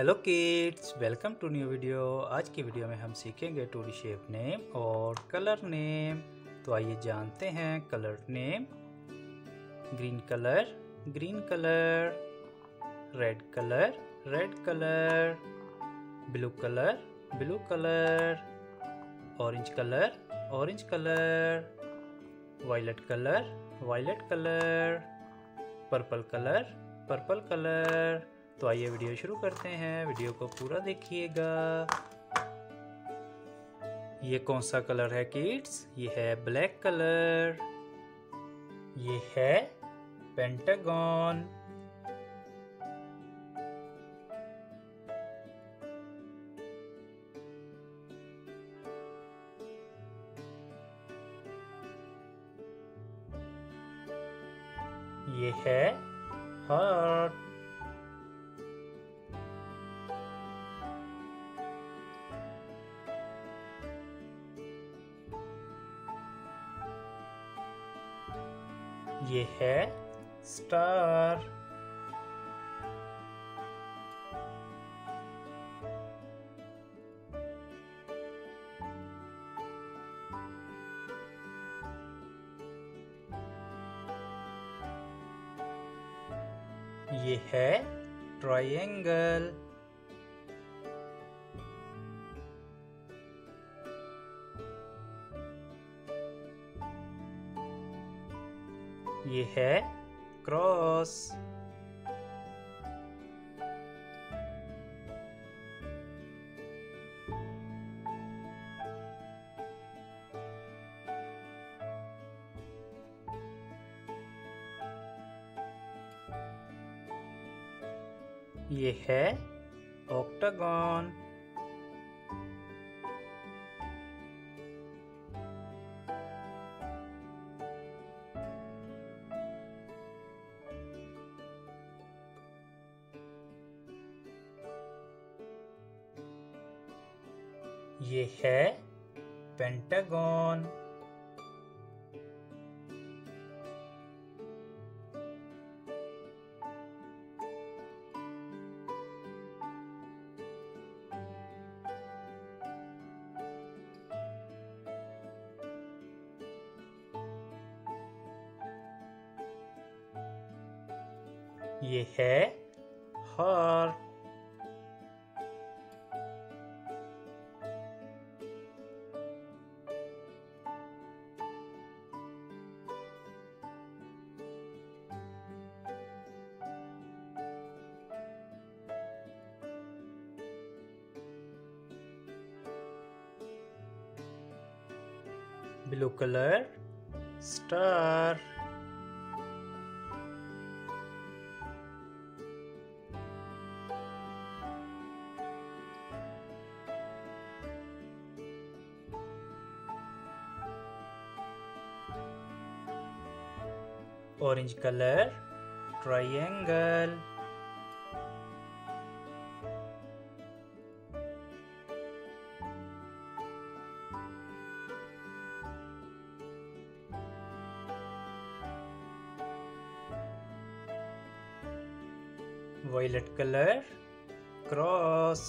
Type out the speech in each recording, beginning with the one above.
Hello kids, welcome to new video. आज की video में हम सीखेंगे टोरी शेप नेम और कलर नेम। तो आइए जानते हैं colour name. Green colour red colour blue colour orange colour violet colour purple colour. तो आइए वीडियो शुरू करते हैं, वीडियो को पूरा देखिएगा। ये कौन सा कलर है किड्स? ये है ब्लैक कलर। ये है पेंटागन। ये है हार्ट। ये है स्टार। ये है ट्रायंगल। ये है क्रॉस। ये है ऑक्टागन। ये है पेंटागन। ये है heart. Blue colour star. Orange colour triangle. Violet colour cross.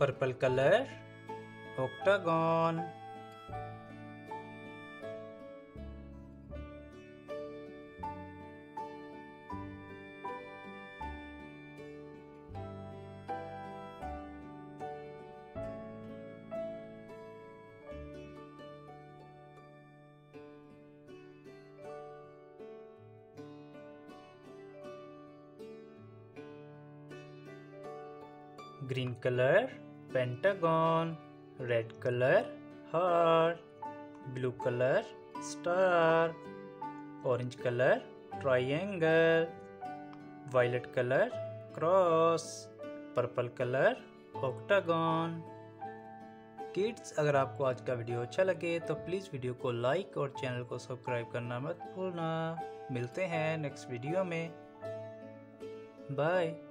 Purple colour octagon. Green colour pentagon, red colour heart, blue colour star, orange colour triangle, violet colour cross, purple colour octagon. Kids. अगर आपको आज का video अच्छा लगे तो please video को like और channel को सब्सक्राइब करना मत भूलना। मिलते हैं नेक्स्ट वीडियो में, बाय।